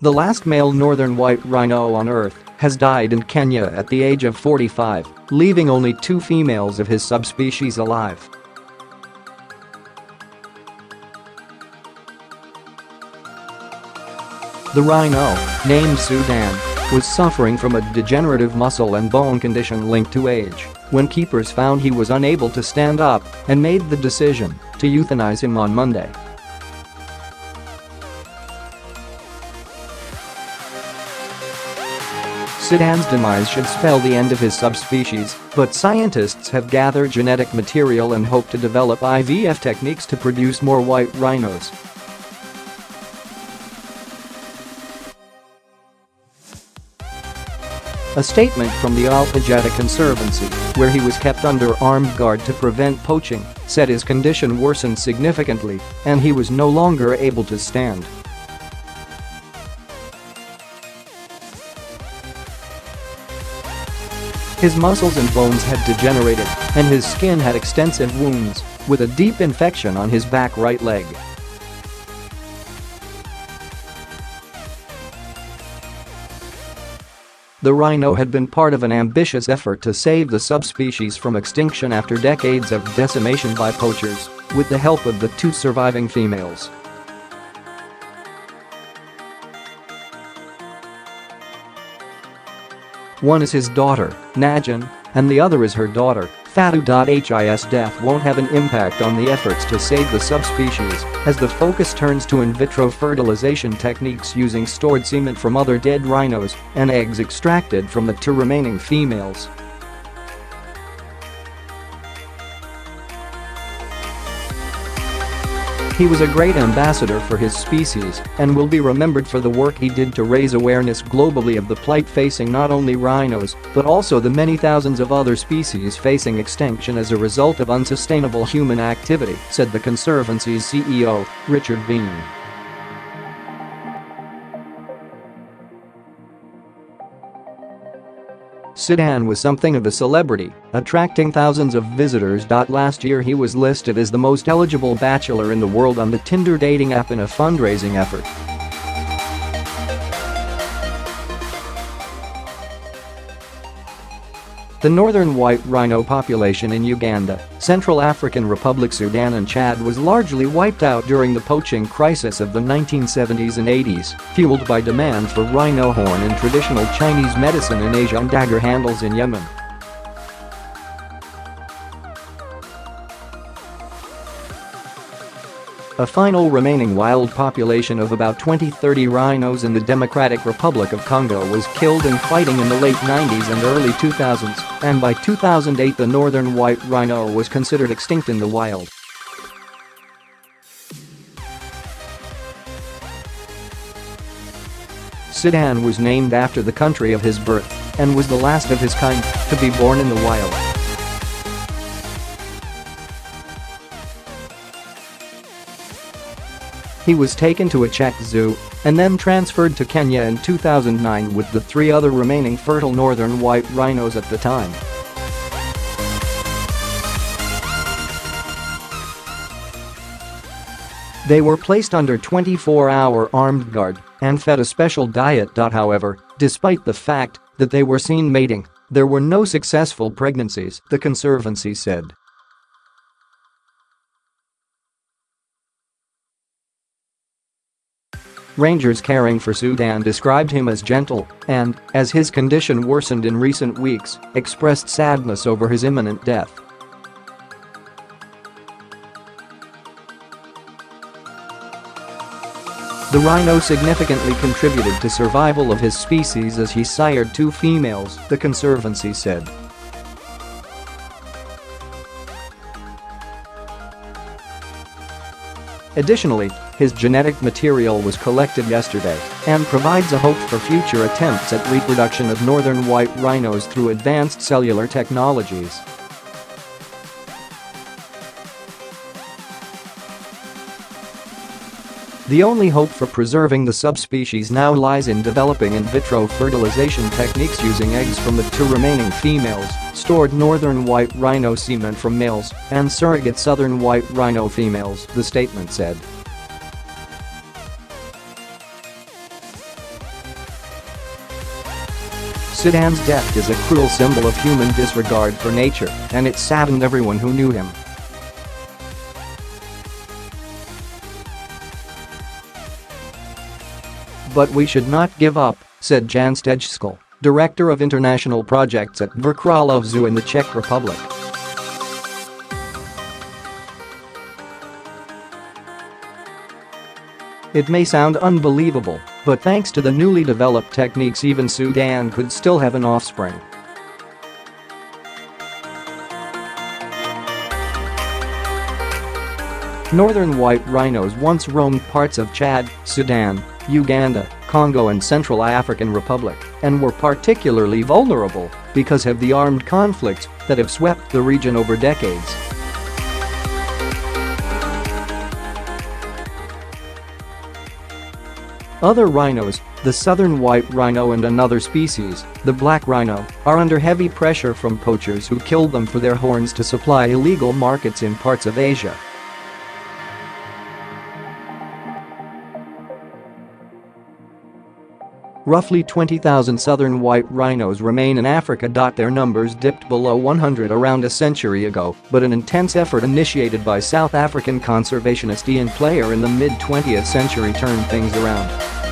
The last male northern white rhino on Earth has died in Kenya at the age of 45, leaving only 2 females of his subspecies alive. The rhino, named Sudan, was suffering from a degenerative muscle and bone condition linked to age when keepers found he was unable to stand up and made the decision to euthanize him on Monday. Sudan's demise should spell the end of his subspecies, but scientists have gathered genetic material and hope to develop IVF techniques to produce more white rhinos. A statement from the Ol Pejeta Conservancy, where he was kept under armed guard to prevent poaching, said his condition worsened significantly and he was no longer able to stand. His muscles and bones had degenerated and his skin had extensive wounds, with a deep infection on his back right leg. The rhino had been part of an ambitious effort to save the subspecies from extinction after decades of decimation by poachers, with the help of the 2 surviving females. One is his daughter, Najin, and the other is her daughter, Fatu. His death won't have an impact on the efforts to save the subspecies, as the focus turns to in vitro fertilization techniques using stored semen from other dead rhinos and eggs extracted from the 2 remaining females. He was a great ambassador for his species and will be remembered for the work he did to raise awareness globally of the plight facing not only rhinos but also the many thousands of other species facing extinction as a result of unsustainable human activity, said the Conservancy's CEO, Richard Vigne. Sudan was something of a celebrity, attracting thousands of visitors. Last year he was listed as the most eligible bachelor in the world on the Tinder dating app in a fundraising effort. The northern white rhino population in Uganda, Central African Republic, Sudan and Chad was largely wiped out during the poaching crisis of the 1970s and 80s, fueled by demand for rhino horn and traditional Chinese medicine in Asia and dagger handles in Yemen. A final remaining wild population of about 20–30 rhinos in the Democratic Republic of Congo was killed in fighting in the late 90s and early 2000s, and by 2008 the northern white rhino was considered extinct in the wild. Sudan was named after the country of his birth and was the last of his kind to be born in the wild. He was taken to a Czech zoo and then transferred to Kenya in 2009 with the 3 other remaining fertile northern white rhinos at the time. They were placed under 24-hour armed guard and fed a special diet. However, despite the fact that they were seen mating, there were no successful pregnancies, the Conservancy said. Rangers caring for Sudan described him as gentle and, as his condition worsened in recent weeks, expressed sadness over his imminent death. The rhino significantly contributed to survival of his species as he sired 2 females, the Conservancy said. Additionally, his genetic material was collected yesterday and provides a hope for future attempts at reproduction of northern white rhinos through advanced cellular technologies. The only hope for preserving the subspecies now lies in developing in vitro fertilization techniques using eggs from the two remaining females, stored northern white rhino semen from males, and surrogate southern white rhino females, the statement said. Sudan's death is a cruel symbol of human disregard for nature, and it saddened everyone who knew him. But we should not give up, said Jan Stejskal, director of international projects at Verkralov Zoo in the Czech Republic. It may sound unbelievable, but thanks to the newly developed techniques, even Sudan could still have an offspring. Northern white rhinos once roamed parts of Chad, Sudan, Uganda, Congo and Central African Republic, and were particularly vulnerable because of the armed conflicts that have swept the region over decades. Other rhinos, the southern white rhino and another species, the black rhino, are under heavy pressure from poachers who kill them for their horns to supply illegal markets in parts of Asia. Roughly 20,000 southern white rhinos remain in Africa. Their numbers dipped below 100 around a century ago, but an intense effort initiated by South African conservationist Ian Player in the mid-20th century turned things around.